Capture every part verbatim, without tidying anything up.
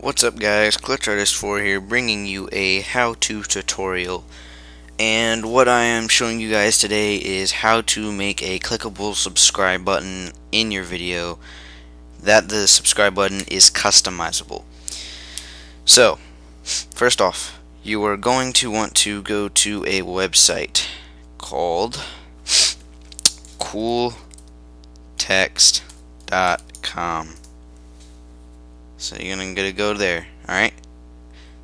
What's up guys, clutch artist four here, bringing you a how-to tutorial. And what I am showing you guys today is how to make a clickable subscribe button in your video that the subscribe button is customizable. So first off, you are going to want to go to a website called cool text dot com. So you're going to go there, alright?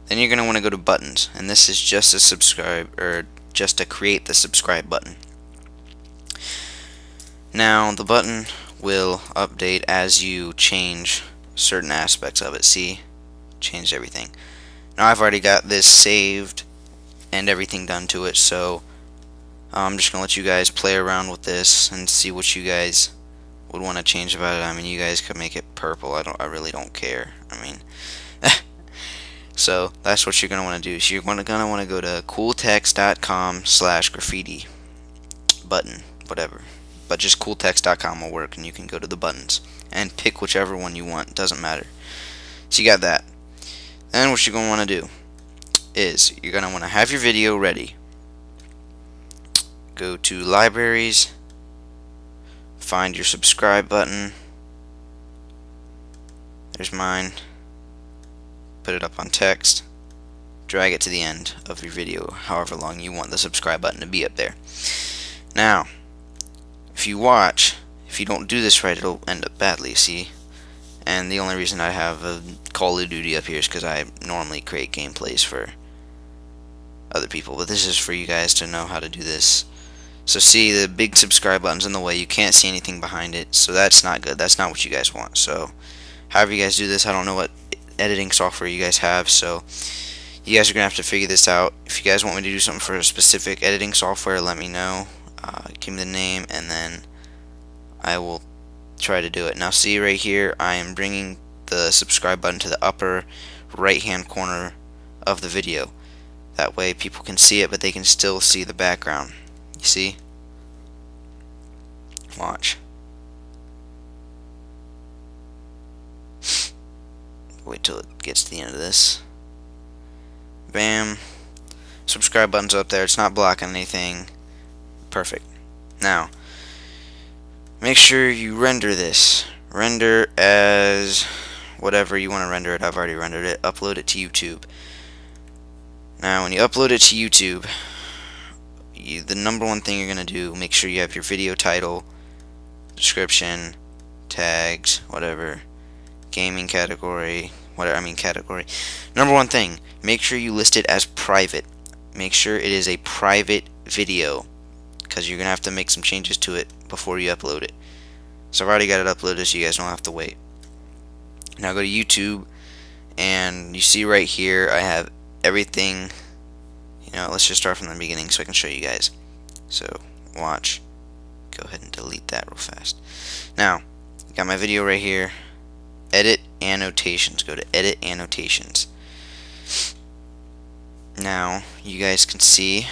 Then you're going to want to go to buttons, and this is just to subscribe, or just to create the subscribe button. Now the button will update as you change certain aspects of it. See? Changed everything. Now I've already got this saved and everything done to it, so I'm just going to let you guys play around with this and see what you guys would want to change about it. I mean, you guys could make it purple. I don't. I really don't care. I mean, so that's what you're gonna want to do. So you're gonna gonna want to go to cool text dot com slash graffiti button, whatever. But just cool text dot com will work, and you can go to the buttons and pick whichever one you want. Doesn't matter. So you got that. Then what you're gonna want to do is you're gonna want to have your video ready. Go to libraries. Find your subscribe button. There's mine. Put it up on text. Drag it to the end of your video, however long you want the subscribe button to be up there. Now, if you watch, if you don't do this right, it'll end up badly, see? And the only reason I have a Call of Duty up here is because I normally create gameplays for other people, but this is for you guys to know how to do this. So see, the big subscribe button's in the way, you can't see anything behind it, so that's not good, that's not what you guys want. So however you guys do this, I don't know what editing software you guys have, so you guys are going to have to figure this out. If you guys want me to do something for a specific editing software, let me know, uh, give me the name, and then I will try to do it. Now see right here, I am bringing the subscribe button to the upper right hand corner of the video. That way people can see it, but they can still see the background. You see? Watch. Wait till it gets to the end of this. Bam. Subscribe button's up there. It's not blocking anything. Perfect. Now, make sure you render this. Render as whatever you want to render it. I've already rendered it. Upload it to YouTube. Now, when you upload it to YouTube, You, the number one thing you're going to do, make sure you have your video title, description, tags, whatever, gaming category, whatever, I mean category. Number one thing, make sure you list it as private. Make sure it is a private video, because you're going to have to make some changes to it before you upload it. So I've already got it uploaded, so you guys don't have to wait. Now go to YouTube, and you see right here, I have everything. You know, let's just start from the beginning so I can show you guys. So, watch. Go ahead and delete that real fast. Now, got my video right here. Edit annotations. Go to edit annotations. Now, you guys can see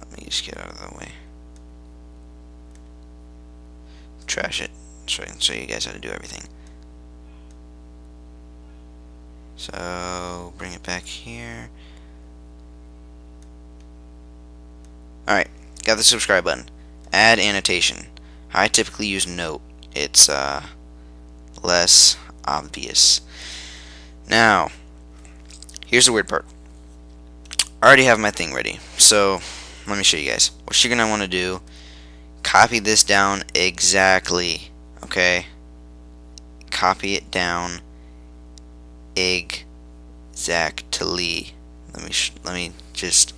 let me just get out of the way. Trash it. So I can show you guys how to do everything. So bring it back here. Alright, got the subscribe button. Add annotation. I typically use note. It's uh, less obvious. Now, here's the weird part. I already have my thing ready. So let me show you guys. What you're going to want to do, copy this down exactly. Okay, copy it down exactly. Let me sh let me just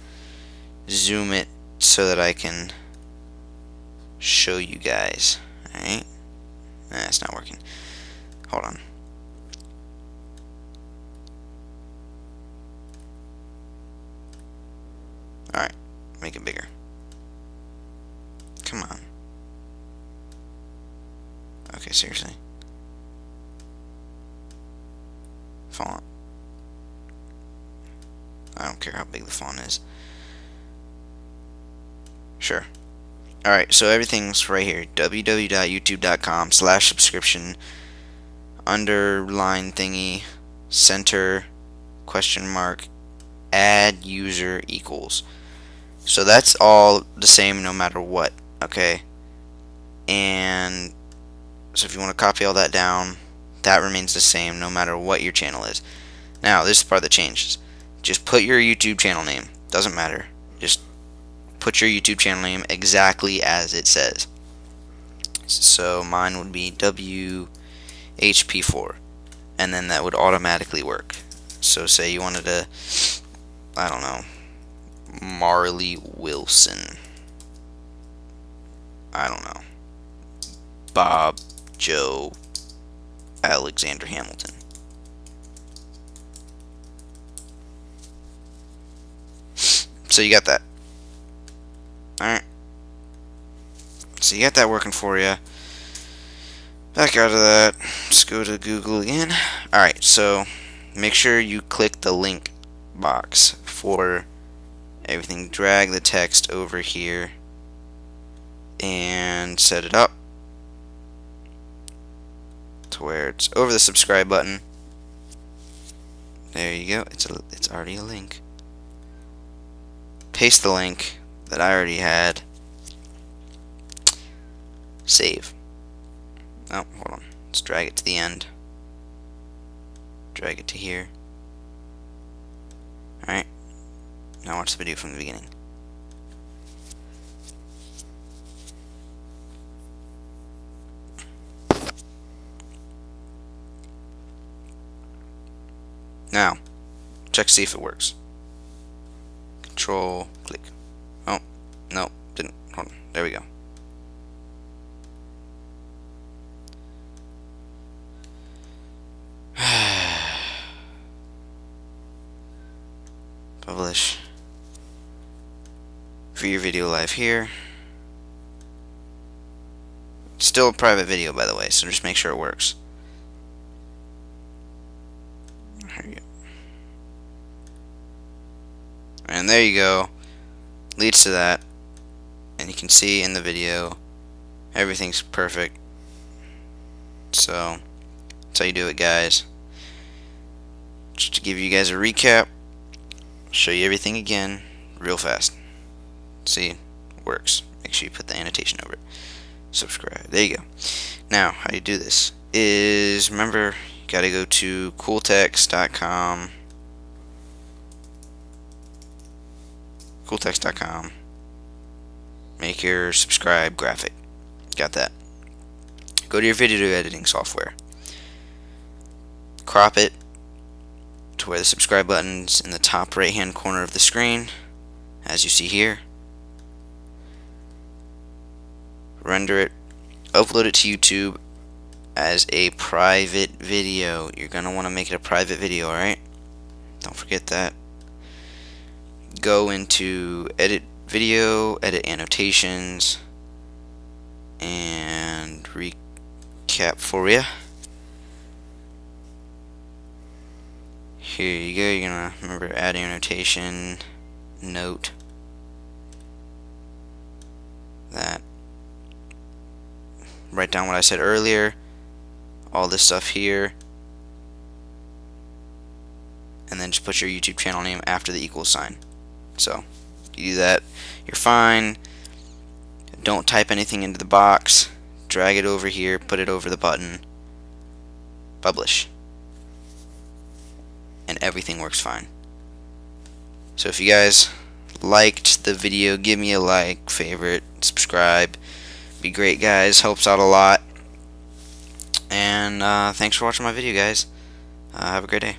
zoom it so that I can show you guys. All right, nah, it's not working. Hold on. All right, make it bigger. Come on. Okay, seriously. Font. I don't care how big the font is. Sure. Alright, so everything's right here. www.youtube.com slash subscription underline thingy center question mark add user equals. So that's all the same no matter what, okay? And so if you want to copy all that down, that remains the same no matter what your channel is. Now, this is the part that changes. Just put your YouTube channel name. Doesn't matter. Just put your YouTube channel name exactly as it says. So mine would be W H P four, and then that would automatically work. So say you wanted to, I don't know, Marley Wilson, I don't know, Bob Joe Alexander Hamilton. So you got that. Alright, so you got that working for you. Back out of that, let's go to Google again. Alright, so make sure you click the link box for everything. Drag the text over here and set it up to where it's over the subscribe button. There you go, it's, a, it's already a link. Paste the link that I already had. Save. Oh, hold on. Let's drag it to the end. Drag it to here. Alright. Now watch the video from the beginning. Now, check to see if it works. Control click. Oh, no, didn't. Hold on. There we go. Publish. View your video live here. It's still a private video, by the way, so just make sure it works. There you go. And there you go. Leads to that. And you can see in the video, everything's perfect. So, that's how you do it, guys. Just to give you guys a recap, show you everything again real fast. See, works. Make sure you put the annotation over it. Subscribe. There you go. Now, how you do this is, remember, you gotta go to cool text dot com. cool text dot com. Make your subscribe graphic. Got that. Go to your video editing software. Crop it to where the subscribe button's in the top right hand corner of the screen, as you see here. Render it. Upload it to YouTube as a private video. You're going to want to make it a private video, alright? Don't forget that. Go into edit video, edit annotations, and recap for you. Here you go. You're gonna remember add annotation, note that. Write down what I said earlier. All this stuff here. And then just put your YouTube channel name after the equal sign. So you do that, you're fine. Don't type anything into the box. Drag it over here, put it over the button, publish, and everything works fine. So if you guys liked the video, give me a like, favorite, subscribe. Be great, guys, helps out a lot. And uh, thanks for watching my video, guys. Uh, have a great day.